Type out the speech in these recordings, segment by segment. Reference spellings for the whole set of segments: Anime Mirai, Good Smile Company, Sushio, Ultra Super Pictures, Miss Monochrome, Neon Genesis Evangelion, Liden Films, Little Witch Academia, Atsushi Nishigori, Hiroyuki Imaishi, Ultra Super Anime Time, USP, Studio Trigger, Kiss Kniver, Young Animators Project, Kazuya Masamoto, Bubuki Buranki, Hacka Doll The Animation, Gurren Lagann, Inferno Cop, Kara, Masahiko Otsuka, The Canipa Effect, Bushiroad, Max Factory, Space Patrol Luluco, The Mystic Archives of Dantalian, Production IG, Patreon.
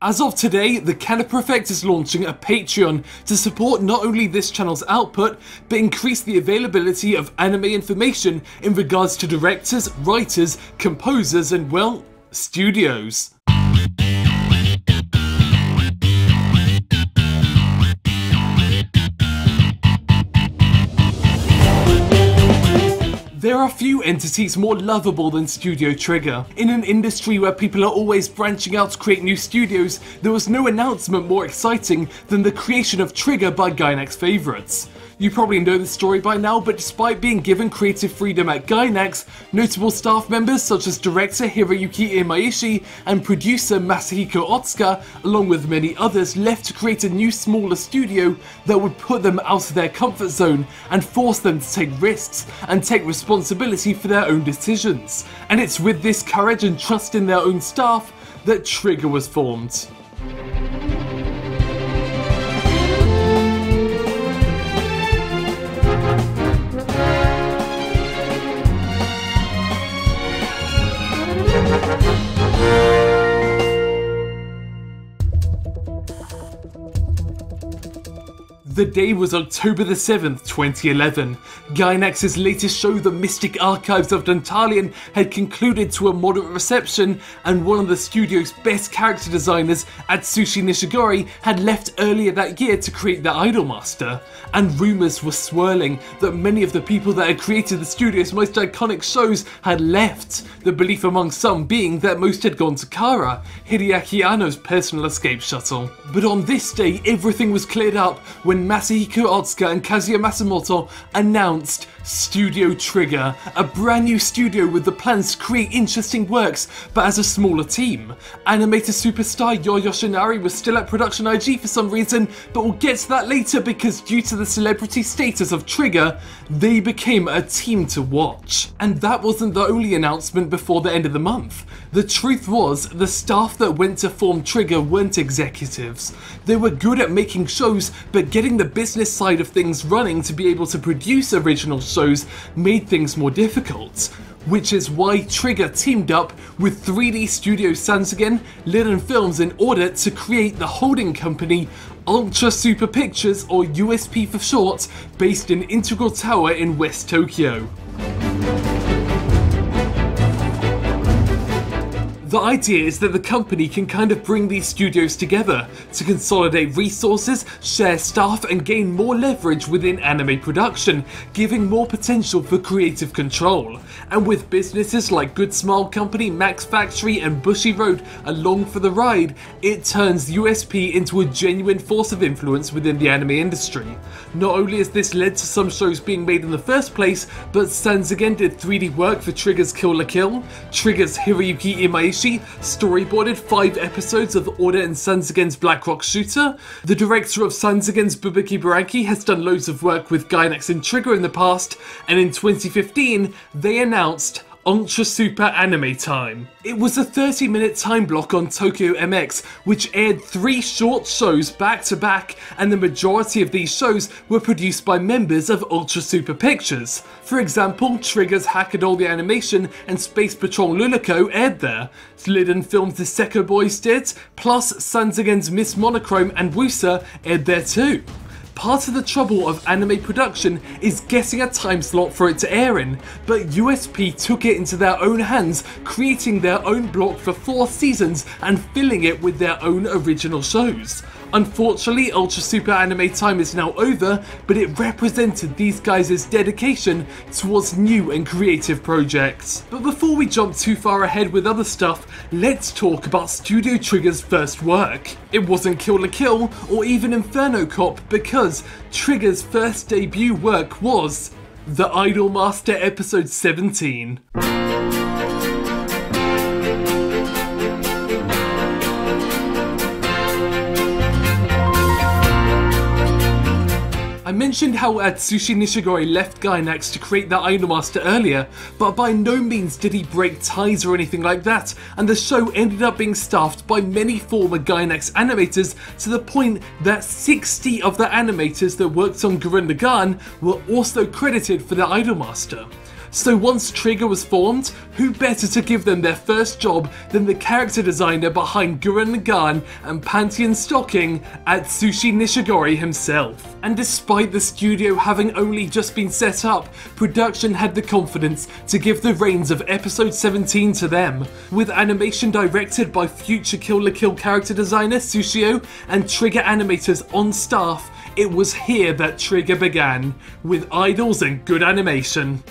As of today, The Canipa Effect is launching a Patreon to support not only this channel's output, but increase the availability of anime information in regards to directors, writers, composers and, well, studios. There are few entities more lovable than Studio Trigger. In an industry where people are always branching out to create new studios, there was no announcement more exciting than the creation of Trigger by Gainax favourites. You probably know the story by now, but despite being given creative freedom at Gainax, notable staff members such as director Hiroyuki Imaishi and producer Masahiko Otsuka, along with many others, left to create a new smaller studio that would put them out of their comfort zone and force them to take risks and take responsibility for their own decisions. And it's with this courage and trust in their own staff that Trigger was formed. The day was October the 7th, 2011. Gainax's latest show, The Mystic Archives of Dantalian, had concluded to a moderate reception, and one of the studio's best character designers, Atsushi Nishigori, had left earlier that year to create the Idolmaster. And rumours were swirling that many of the people that had created the studio's most iconic shows had left, the belief among some being that most had gone to Kara, Hideaki Anno's personal escape shuttle. But on this day, everything was cleared up when Masahiko Otsuka and Kazuya Masamoto announced Studio Trigger, a brand new studio with the plans to create interesting works but as a smaller team. Animator superstar Yoh Yoshinari was still at Production IG for some reason, but we'll get to that later because due to the celebrity status of Trigger, they became a team to watch. And that wasn't the only announcement before the end of the month. The truth was, the staff that went to form Trigger weren't executives. They were good at making shows, but getting the business side of things running to be able to produce original shows made things more difficult, which is why Trigger teamed up with 3D studio Sanzigen, Liden Films in order to create the holding company Ultra Super Pictures, or USP for short, based in Integral Tower in West Tokyo. The idea is that the company can kind of bring these studios together to consolidate resources, share staff and gain more leverage within anime production, giving more potential for creative control. And with businesses like Good Smile Company, Max Factory and Bushiroad along for the ride, it turns USP into a genuine force of influence within the anime industry. Not only has this led to some shows being made in the first place, but Sanzigen did 3D work for Trigger's Kill la Kill, Trigger's Hiroyuki Imaishi storyboarded 5 episodes of Order and Sanzigen's Black Rock Shooter. The director of Sanzigen's Bubuki Buranki has done loads of work with Gainax and Trigger in the past, and in 2015 they announced Ultra Super Anime Time. It was a 30-minute time block on Tokyo MX, which aired 3 short shows back to back, and the majority of these shows were produced by members of Ultra Super Pictures. For example, Trigger's Hacka Doll The Animation and Space Patrol Luluco aired there. Liden Films' The Sekkou Boys did, plus Sanzigen's Miss Monochrome and Wusa aired there too. Part of the trouble of anime production is getting a time slot for it to air in, but USP took it into their own hands, creating their own block for 4 seasons and filling it with their own original shows. Unfortunately, Ultra Super Anime Time is now over, but it represented these guys' dedication towards new and creative projects. But before we jump too far ahead with other stuff, let's talk about Studio Trigger's first work. It wasn't Kill la Kill or even Inferno Cop, because Trigger's first debut work was The Idolmaster Episode 17. I mentioned how Atsushi Nishigori left Gainax to create the Idolmaster earlier, but by no means did he break ties or anything like that, and the show ended up being staffed by many former Gainax animators to the point that 60 of the animators that worked on Gurren Lagann were also credited for the Idolmaster. So once Trigger was formed, who better to give them their first job than the character designer behind Gurren Lagann and Pantheon Stocking, Atsushi Nishigori himself. And despite the studio having only just been set up, production had the confidence to give the reins of episode 17 to them, with animation directed by future Kill la Kill character designer Sushio and Trigger animators on staff. It was here that Trigger began, with idols and good animation.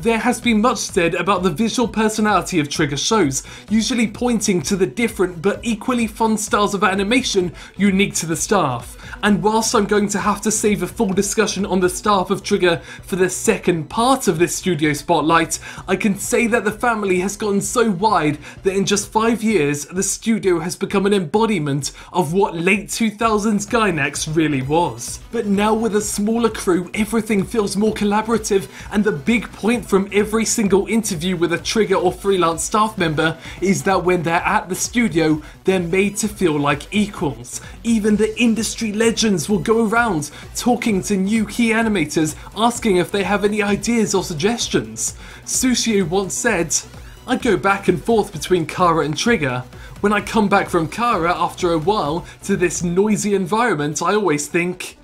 There has been much said about the visual personality of Trigger shows, usually pointing to the different but equally fun styles of animation unique to the staff. And whilst I'm going to have to save a full discussion on the staff of Trigger for the second part of this studio spotlight, I can say that the family has gotten so wide that in just 5 years, the studio has become an embodiment of what late 2000s Gainax really was. But now with a smaller crew, everything feels more collaborative, and the big point from every single interview with a Trigger or freelance staff member is that when they're at the studio, they're made to feel like equals. Even the industry legends will go around talking to new key animators, asking if they have any ideas or suggestions. Sushio once said, "I go back and forth between Kara and Trigger. When I come back from Kara after a while to this noisy environment, I always think,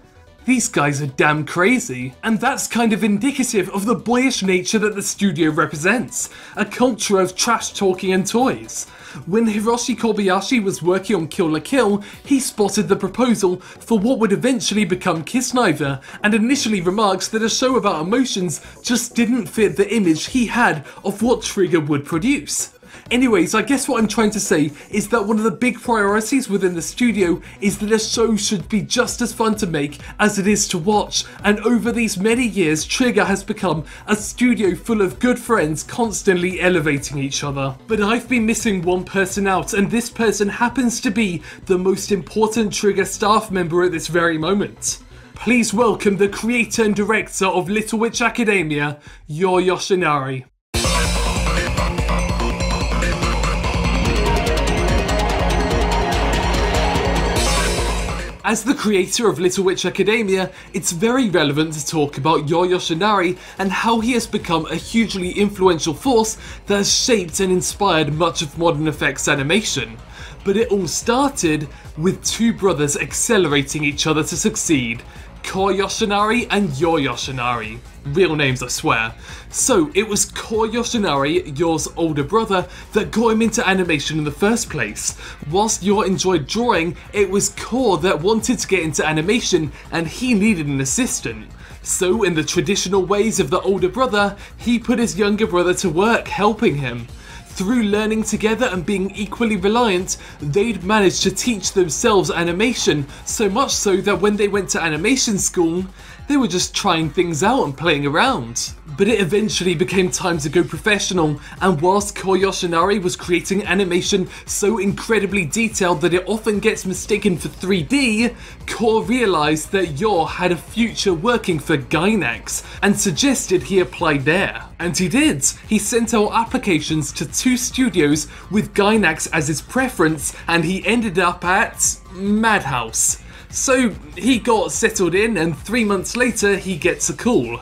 these guys are damn crazy." And that's kind of indicative of the boyish nature that the studio represents, a culture of trash talking and toys. When Hiroshi Kobayashi was working on Kill la Kill, he spotted the proposal for what would eventually become Kiss Kniver, and initially remarked that a show about emotions just didn't fit the image he had of what Trigger would produce. Anyways, I guess what I'm trying to say is that one of the big priorities within the studio is that a show should be just as fun to make as it is to watch, and over these many years, Trigger has become a studio full of good friends constantly elevating each other. But I've been missing one person out, and this person happens to be the most important Trigger staff member at this very moment. Please welcome the creator and director of Little Witch Academia, Yoh Yoshinari. As the creator of Little Witch Academia, it's very relevant to talk about Yoh Yoshinari and how he has become a hugely influential force that has shaped and inspired much of modern effects animation. But it all started with two brothers accelerating each other to succeed, Koh Yoshinari and Yoh Yoshinari. Real names, I swear. So it was Koh Yoshinari, Yoh's older brother, that got him into animation in the first place. Whilst Yoh enjoyed drawing, it was Koh that wanted to get into animation and he needed an assistant. So in the traditional ways of the older brother, he put his younger brother to work helping him. Through learning together and being equally reliant, they'd managed to teach themselves animation, so much so that when they went to animation school, they were just trying things out and playing around. But it eventually became time to go professional, and whilst Koh Yoshinari was creating animation so incredibly detailed that it often gets mistaken for 3D, Koh realised that Yoh had a future working for Gainax, and suggested he apply there. And he did! He sent out applications to two studios with Gainax as his preference, and he ended up at Madhouse. So he got settled in, and 3 months later he gets a call.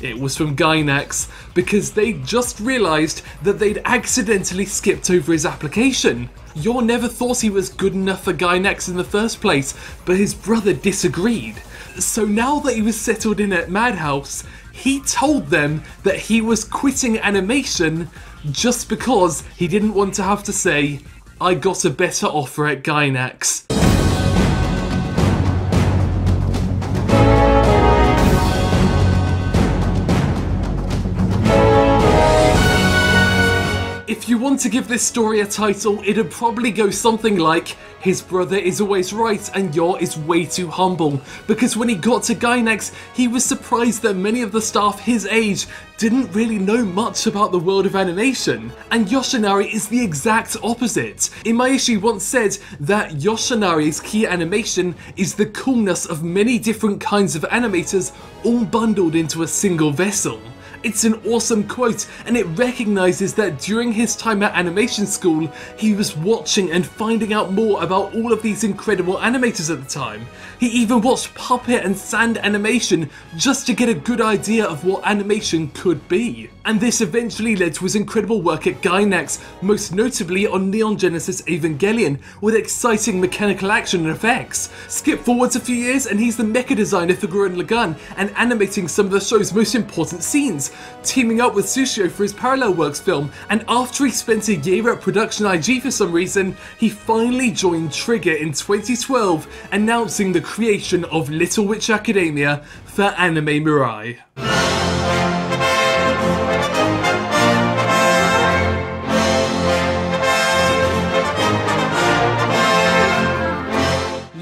It was from Gainax, because they just realised that they'd accidentally skipped over his application. Yoh never thought he was good enough for Gainax in the first place, but his brother disagreed. So now that he was settled in at Madhouse, he told them that he was quitting animation just because he didn't want to have to say, "I got a better offer at Gainax." If you want to give this story a title, it'd probably go something like, "His brother is always right and Yoh is way too humble," because when he got to Gainax, he was surprised that many of the staff his age didn't really know much about the world of animation. And Yoshinari is the exact opposite. Imaishi once said that Yoshinari's key animation is the coolness of many different kinds of animators all bundled into a single vessel. It's an awesome quote, and it recognizes that during his time at animation school, he was watching and finding out more about all of these incredible animators at the time. He even watched puppet and sand animation just to get a good idea of what animation could be. And this eventually led to his incredible work at Gainax, most notably on Neon Genesis Evangelion, with exciting mechanical action and effects. Skip forwards a few years and he's the mecha designer for Gurren Lagann and animating some of the show's most important scenes, teaming up with Sushio for his Parallel Works film, and after he spent a year at Production IG for some reason, he finally joined Trigger in 2012, announcing the creation of Little Witch Academia for Anime Mirai.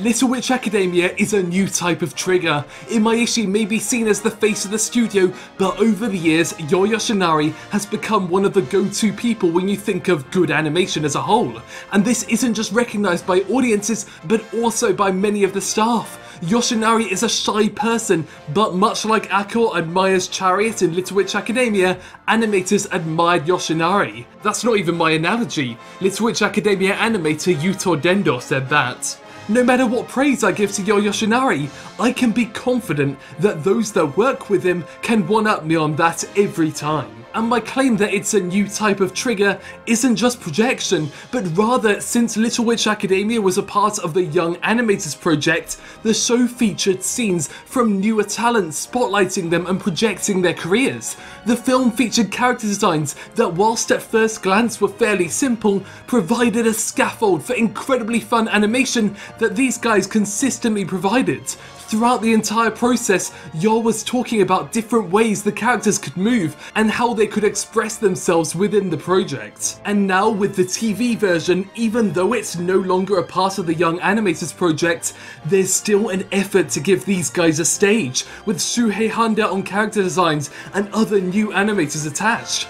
Little Witch Academia is a new type of Trigger. Imaishi may be seen as the face of the studio, but over the years, Yoh Yoshinari has become one of the go-to people when you think of good animation as a whole. And this isn't just recognized by audiences, but also by many of the staff. Yoshinari is a shy person, but much like Akko admires Chariot in Little Witch Academia, animators admired Yoshinari. That's not even my analogy. Little Witch Academia animator Yuto Dendo said that. No matter what praise I give to Yoh Yoshinari, I can be confident that those that work with him can one-up me on that every time. And my claim that it's a new type of Trigger isn't just projection, but rather, since Little Witch Academia was a part of the Young Animators Project, the show featured scenes from newer talents, spotlighting them and projecting their careers. The film featured character designs that, whilst at first glance were fairly simple, provided a scaffold for incredibly fun animation that these guys consistently provided. Throughout the entire process, Yoh was talking about different ways the characters could move and how they could express themselves within the project. And now with the TV version, even though it's no longer a part of the Young Animators Project, there's still an effort to give these guys a stage, with Shuhei Honda on character designs and other new animators attached.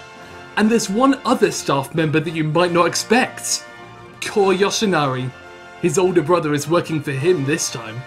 And there's one other staff member that you might not expect. Koh Yoshinari. His older brother is working for him this time.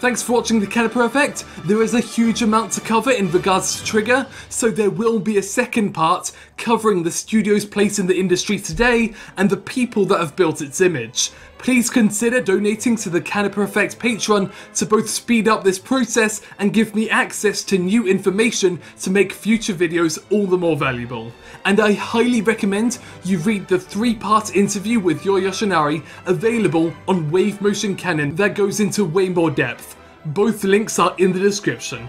Thanks for watching The Canipa Effect. There is a huge amount to cover in regards to Trigger, so there will be a second part covering the studio's place in the industry today and the people that have built its image. Please consider donating to The Canipa Effect Patreon to both speed up this process and give me access to new information to make future videos all the more valuable. And I highly recommend you read the three-part interview with Yoh Yoshinari available on Wave Motion Canon that goes into way more depth. Both links are in the description.